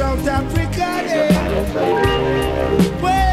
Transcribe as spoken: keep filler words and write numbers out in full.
Africa, yeah.